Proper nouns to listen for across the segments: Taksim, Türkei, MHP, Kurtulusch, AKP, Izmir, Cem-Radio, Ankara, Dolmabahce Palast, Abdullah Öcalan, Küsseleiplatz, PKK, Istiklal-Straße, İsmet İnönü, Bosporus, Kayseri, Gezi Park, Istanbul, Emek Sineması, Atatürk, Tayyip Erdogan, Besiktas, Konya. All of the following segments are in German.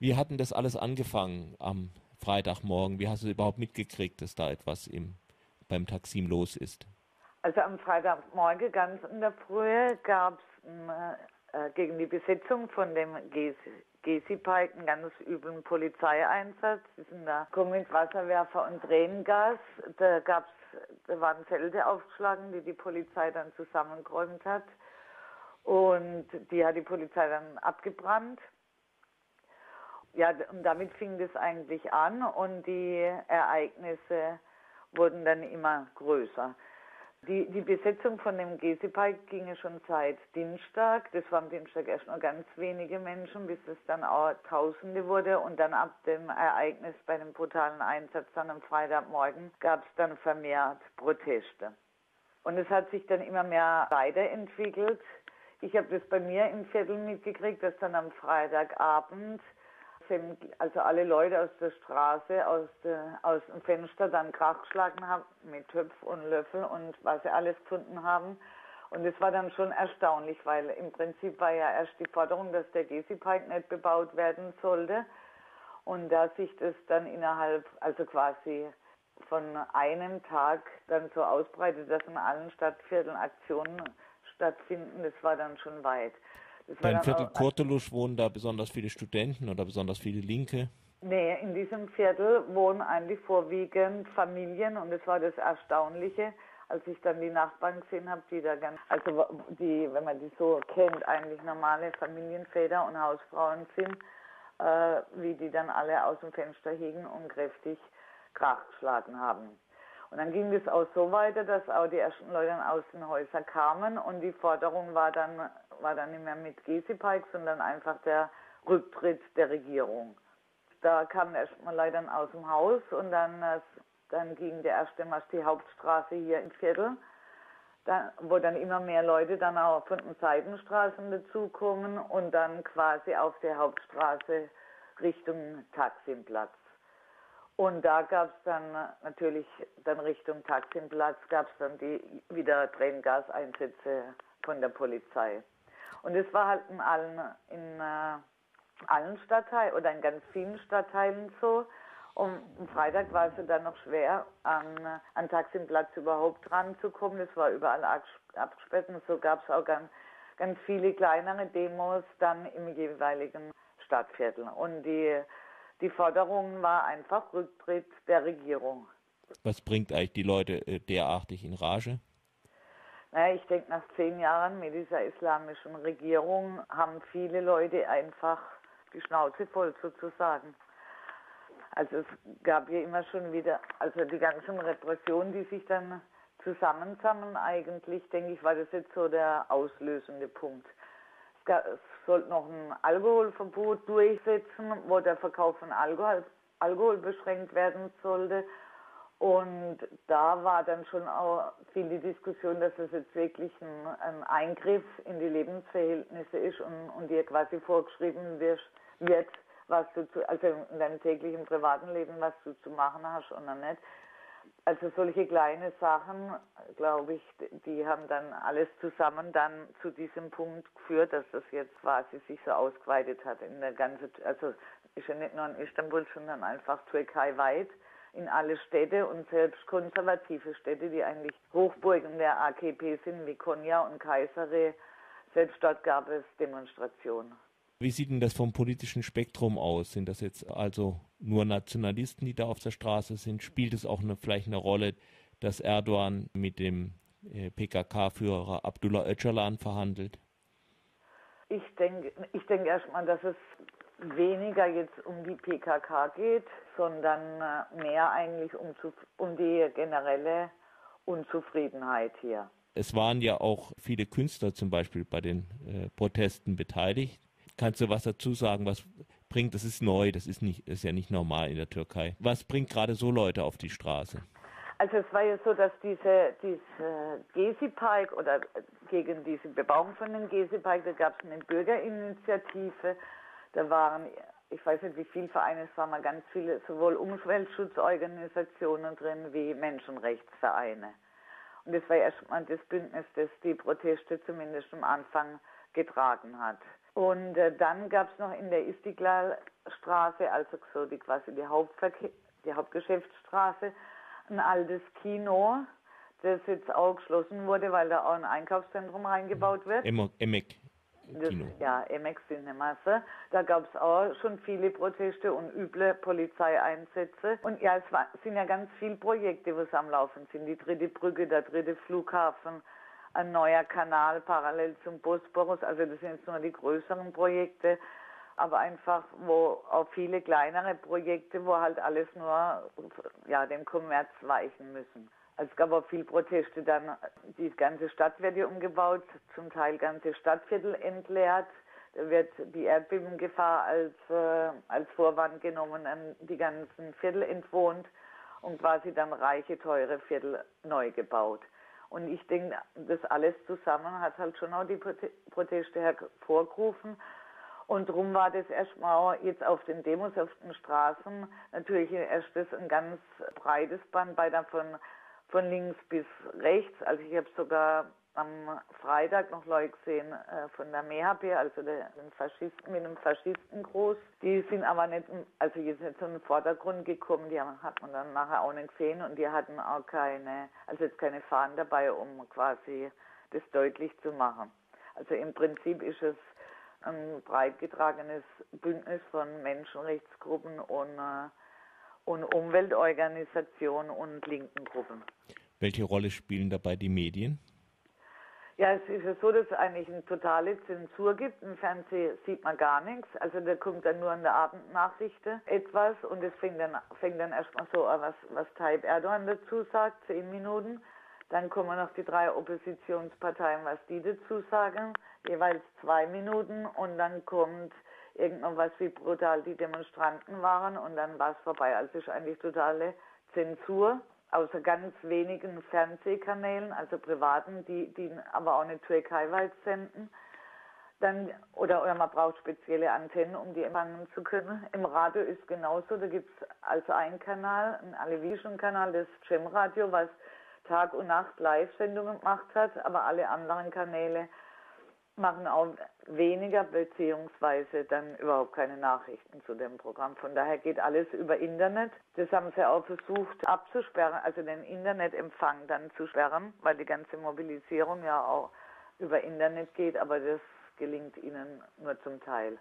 Wie hat denn das alles angefangen am Freitagmorgen? Wie hast du überhaupt mitgekriegt, dass da etwas beim Taksim los ist? Also am Freitagmorgen ganz in der Früh gab es gegen die Besetzung von dem Gezi Park einen ganz üblen Polizeieinsatz. Die sind da gekommen mit Wasserwerfer und Tränengas. Da waren Zelte aufgeschlagen, die Polizei dann zusammengeräumt hat. Und die hat die Polizei dann abgebrannt. Ja, und damit fing das eigentlich an und die Ereignisse wurden dann immer größer. Die Besetzung von dem Gezi Park ging schon seit Dienstag. Das war am Dienstag erst nur ganz wenige Menschen, bis es dann auch Tausende wurde. Und dann ab dem Ereignis bei dem brutalen Einsatz dann am Freitagmorgen gab es dann vermehrt Proteste. Und es hat sich dann immer mehr weiterentwickelt. Ich habe das bei mir im Viertel mitgekriegt, dass dann am Freitagabend also alle Leute aus der Straße, aus dem Fenster dann Krach geschlagen haben mit Töpf und Löffel und was sie alles gefunden haben. Und es war dann schon erstaunlich, weil im Prinzip war ja erst die Forderung, dass der Gezi Park nicht bebaut werden sollte. Und da sich das dann innerhalb, also quasi von einem Tag dann so ausbreitet, dass in allen Stadtvierteln Aktionen stattfinden, das war dann schon weit. Beim Viertel Kurtulusch wohnen da besonders viele Studenten oder besonders viele Linke? Nee, in diesem Viertel wohnen eigentlich vorwiegend Familien und das war das Erstaunliche, als ich dann die Nachbarn gesehen habe, die da ganz, also die, wenn man die so kennt, eigentlich normale Familienväter und Hausfrauen sind, wie die dann alle aus dem Fenster hingen und kräftig Krach geschlagen haben. Und dann ging das auch so weiter, dass auch die ersten Leute aus den Häusern kamen und die Forderung war dann nicht mehr mit Gezi Park, sondern einfach der Rücktritt der Regierung. Da kamen erstmal Leute aus dem Haus und dann ging der erste Marsch die Hauptstraße hier im Viertel, wo dann immer mehr Leute dann auch von den Seitenstraßen dazukommen und dann quasi auf der Hauptstraße Richtung Taksimplatz. Und da gab es dann natürlich dann Richtung Taksimplatz gab es dann die wieder Tränengaseinsätze von der Polizei. Und es war halt in allen Stadtteilen oder in ganz vielen Stadtteilen so. Und am Freitag war es dann noch schwer, an Taksimplatz überhaupt ranzukommen. Das war überall abgesperrt und so gab es auch ganz viele kleinere Demos dann im jeweiligen Stadtviertel. Und die Forderung war einfach Rücktritt der Regierung. Was bringt eigentlich die Leute derartig in Rage? Naja, ich denke, nach 10 Jahren mit dieser islamischen Regierung haben viele Leute einfach die Schnauze voll sozusagen. Also es gab ja immer schon wieder, also die ganzen Repressionen, die sich dann zusammensammeln eigentlich, denke ich, war das jetzt so der auslösende Punkt. Es sollte noch ein Alkoholverbot durchsetzen, wo der Verkauf von Alkohol beschränkt werden sollte. Und da war dann schon auch viel die Diskussion, dass es jetzt wirklich ein Eingriff in die Lebensverhältnisse ist und dir quasi vorgeschrieben wird, was du also in deinem täglichen privaten Leben, was du zu machen hast oder nicht. Also solche kleine Sachen, glaube ich, die haben dann alles zusammen dann zu diesem Punkt geführt, dass das jetzt quasi sich so ausgeweitet hat in der ganzen, also ist ja nicht nur in Istanbul, sondern einfach türkeiweit in alle Städte und selbst konservative Städte, die eigentlich Hochburgen der AKP sind, wie Konya und Kayseri, selbst dort gab es Demonstrationen. Wie sieht denn das vom politischen Spektrum aus? Sind das jetzt also nur Nationalisten, die da auf der Straße sind? Spielt es auch vielleicht eine Rolle, dass Erdogan mit dem PKK-Führer Abdullah Öcalan verhandelt? Ich denke erstmal, dass es weniger jetzt um die PKK geht, sondern mehr eigentlich um die generelle Unzufriedenheit hier. Es waren ja auch viele Künstler zum Beispiel bei den Protesten beteiligt. Kannst du was dazu sagen, was bringt, das ist neu, das ist ja nicht normal in der Türkei. Was bringt gerade so Leute auf die Straße? Also es war ja so, dass diese Gezi Park oder gegen diese Bebauung von dem Gezi Park, da gab es eine Bürgerinitiative, da waren, ich weiß nicht wie viele Vereine, es waren mal ganz viele, sowohl Umweltschutzorganisationen drin wie Menschenrechtsvereine. Und das war erstmal das Bündnis, das die Proteste zumindest am Anfang getragen hat. Und dann gab es noch in der Istiklal-Straße, also quasi die Hauptgeschäftsstraße, ein altes Kino, das jetzt auch geschlossen wurde, weil da auch ein Einkaufszentrum reingebaut wird. Emek. Kino. Das, ja, Emek Sineması. Da gab es auch schon viele Proteste und üble Polizeieinsätze. Und ja, es sind ja ganz viele Projekte, was am Laufen sind. Die dritte Brücke, der dritte Flughafen, ein neuer Kanal parallel zum Bosporus. Also das sind jetzt nur die größeren Projekte. Aber einfach, wo auch viele kleinere Projekte, wo halt alles nur dem Kommerz weichen müssen. Also es gab auch viel Proteste, dann die ganze Stadt wird hier umgebaut, zum Teil ganze Stadtviertel entleert. Da wird die Erdbebengefahr als Vorwand genommen, die ganzen Viertel entwohnt und quasi dann reiche, teure Viertel neu gebaut. Und ich denke, das alles zusammen hat halt schon auch die Proteste hervorgerufen. Und darum war das erstmal jetzt auf den Demos, auf den Straßen natürlich erst das ein ganz breites Band bei davon. Von links bis rechts, also ich habe sogar am Freitag noch Leute gesehen von der MHP, also den Faschisten, mit einem Faschistengruß. Die sind aber nicht, also jetzt nicht so in den Vordergrund gekommen, die hat man dann nachher auch nicht gesehen und die hatten auch keine Fahnen dabei, um quasi das deutlich zu machen. Also im Prinzip ist es ein breit getragenes Bündnis von Menschenrechtsgruppen und Umweltorganisationen und linken Gruppen. Welche Rolle spielen dabei die Medien? Ja, es ist ja so, dass es eigentlich eine totale Zensur gibt. Im Fernsehen sieht man gar nichts. Also da kommt dann nur in der Abendnachrichten etwas und es fängt dann erstmal so an, was Tayyip Erdogan dazu sagt, 10 Minuten. Dann kommen noch die 3 Oppositionsparteien, was die dazu sagen, jeweils 2 Minuten und dann kommt irgendwas, wie brutal die Demonstranten waren und dann war es vorbei. Also es ist eigentlich totale Zensur, außer ganz wenigen Fernsehkanälen, also privaten, die aber auch nicht türkeiweit senden. Dann, oder man braucht spezielle Antennen, um die empfangen zu können. Im Radio ist genauso, da gibt es also einen Kanal, einen alevitischen Kanal, das Cem-Radio, was Tag und Nacht Live-Sendungen gemacht hat, aber alle anderen Kanäle machen auch weniger beziehungsweise dann überhaupt keine Nachrichten zu dem Programm. Von daher geht alles über Internet. Das haben sie auch versucht abzusperren, also den Internetempfang dann zu sperren, weil die ganze Mobilisierung ja auch über Internet geht, aber das gelingt ihnen nur zum Teil.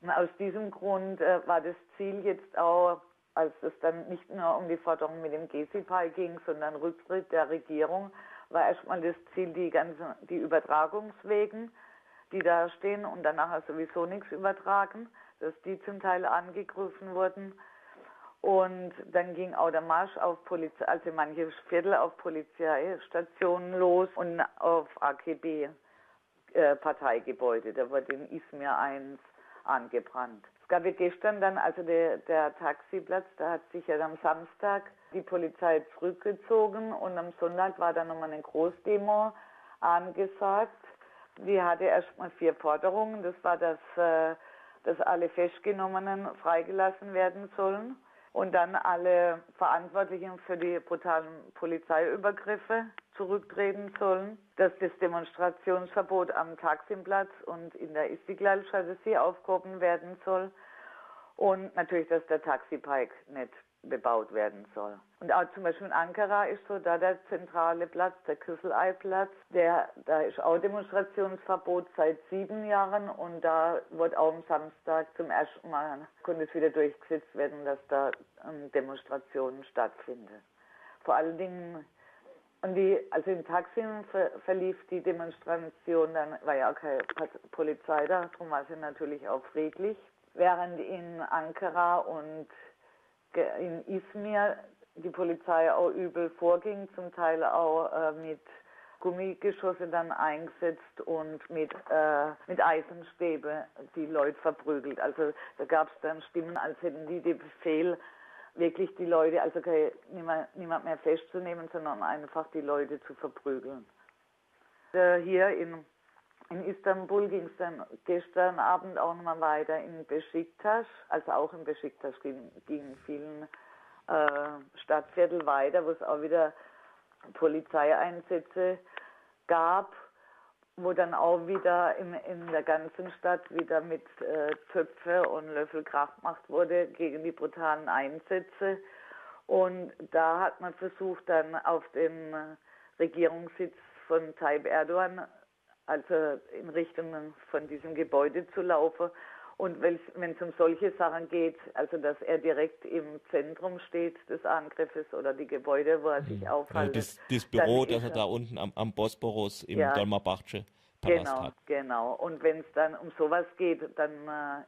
Und aus diesem Grund war das Ziel jetzt auch, als es dann nicht nur um die Forderung mit dem Gezi Park ging, sondern Rücktritt der Regierung, war erstmal das Ziel, die Übertragungswegen, die da stehen und danach sowieso nichts übertragen, dass die zum Teil angegriffen wurden. Und dann ging auch der Marsch auf Polizei, also manche Viertel auf Polizeistationen los und auf AKP-Parteigebäude. Da wurde in Izmir 1 angebrannt. Es gab gestern dann, also der Taksiplatz, da hat sich ja am Samstag die Polizei zurückgezogen und am Sonntag war dann nochmal eine Großdemo angesagt. Die hatte erstmal 4 Forderungen. Das war, dass alle Festgenommenen freigelassen werden sollen und dann alle Verantwortlichen für die brutalen Polizeiübergriffe zurücktreten sollen, dass das Demonstrationsverbot am Taksimplatz und in der Istiklal-Straße aufgehoben werden soll und natürlich, dass der Taksipark nicht bebaut werden soll. Und auch zum Beispiel in Ankara ist so, da der zentrale Platz, der Küsseleiplatz, da ist auch Demonstrationsverbot seit 7 Jahren und da wurde auch am Samstag zum ersten Mal, konnte es wieder durchgesetzt werden, dass da Demonstrationen stattfinden. Vor allen Dingen, also in Taksim verlief die Demonstration, dann war ja auch keine Polizei da, darum war sie natürlich auch friedlich, während in Ankara und in Izmir die Polizei auch übel vorging, zum Teil auch mit Gummigeschosse dann eingesetzt und mit Eisenstäbe die Leute verprügelt. Also da gab es dann Stimmen, als hätten die den Befehl, wirklich die Leute, also niemand mehr festzunehmen, sondern einfach die Leute zu verprügeln. Hier in Istanbul ging es dann gestern Abend auch nochmal weiter in Besiktas. Also auch in Besiktas gingen vielen Stadtviertel weiter, wo es auch wieder Polizeieinsätze gab. wo dann auch wieder in der ganzen Stadt wieder mit Töpfe und Löffel Krach gemacht wurde gegen die brutalen Einsätze. Und da hat man versucht, dann auf dem Regierungssitz von Tayyip Erdogan, also in Richtung von diesem Gebäude zu laufen. Und wenn es um solche Sachen geht, also dass er direkt im Zentrum steht des Angriffes oder die Gebäude, wo er sich aufhält. Das Büro, das er da unten am Bosporus im Dolmabahce Palast hat. Genau. Und wenn es dann um sowas geht, dann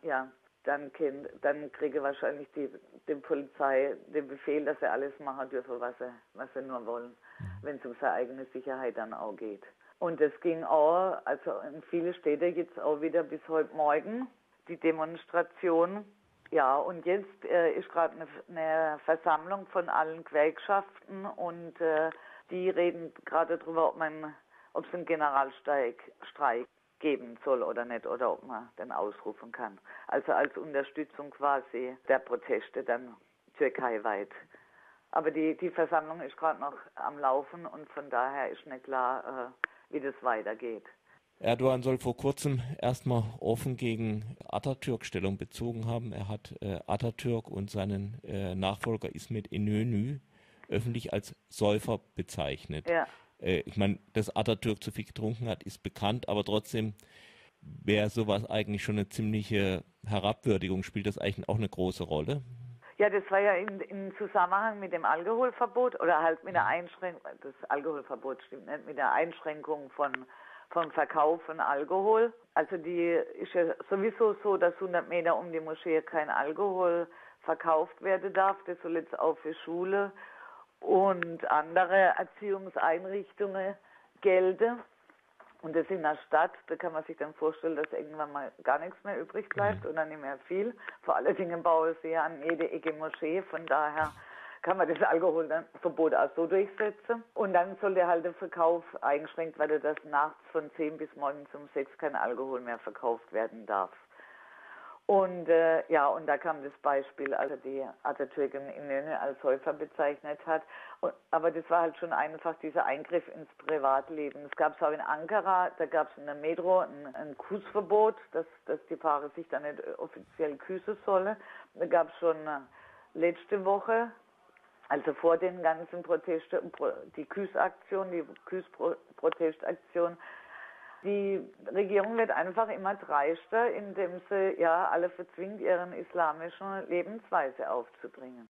kriege wahrscheinlich die Polizei den Befehl, dass er alles machen dürfe, was er nur wollen, wenn es um seine eigene Sicherheit dann auch geht. Und das ging auch, also in viele Städte jetzt auch wieder bis heute Morgen. Die Demonstration, ja, und jetzt ist gerade eine Versammlung von allen Gewerkschaften und die reden gerade darüber, ob es einen Generalstreik geben soll oder nicht, oder ob man den ausrufen kann. Also als Unterstützung quasi der Proteste dann türkeiweit. Aber die Versammlung ist gerade noch am Laufen und von daher ist nicht klar, wie das weitergeht. Erdogan soll vor kurzem erstmal offen gegen Atatürk Stellung bezogen haben. Er hat Atatürk und seinen Nachfolger İsmet İnönü öffentlich als Säufer bezeichnet. Ja. Ich meine, dass Atatürk zu viel getrunken hat, ist bekannt, aber trotzdem wäre sowas eigentlich schon eine ziemliche Herabwürdigung. Spielt das eigentlich auch eine große Rolle? Ja, das war ja im Zusammenhang mit dem Alkoholverbot oder halt mit der Einschränkung, das Alkoholverbot stimmt nicht, mit der Einschränkung vom Verkauf von Alkohol. Also die ist ja sowieso so, dass 100 Meter um die Moschee kein Alkohol verkauft werden darf. Das soll jetzt auch für Schule und andere Erziehungseinrichtungen gelten. Und das in der Stadt, da kann man sich dann vorstellen, dass irgendwann mal gar nichts mehr übrig bleibt oder nicht mehr viel. Vor allen Dingen bauen sie ja an jede Ecke Moschee, von daher kann man das Alkoholverbot auch so durchsetzen. Und dann soll der halt der Verkauf eingeschränkt werden, dass nachts von 10 bis morgens um 6 kein Alkohol mehr verkauft werden darf. Und und da kam das Beispiel, also die Atatürk in Inönü als Säufer bezeichnet hat. Aber das war halt schon einfach dieser Eingriff ins Privatleben. Es gab es auch in Ankara, da gab es in der Metro ein Kussverbot, dass die Paare sich dann nicht offiziell küssen sollen. Da gab es schon letzte Woche, also vor den ganzen Protesten, die Küssprotestaktion. Die Regierung wird einfach immer dreister, indem sie alle verzwingt, ihren islamischen Lebensweise aufzubringen.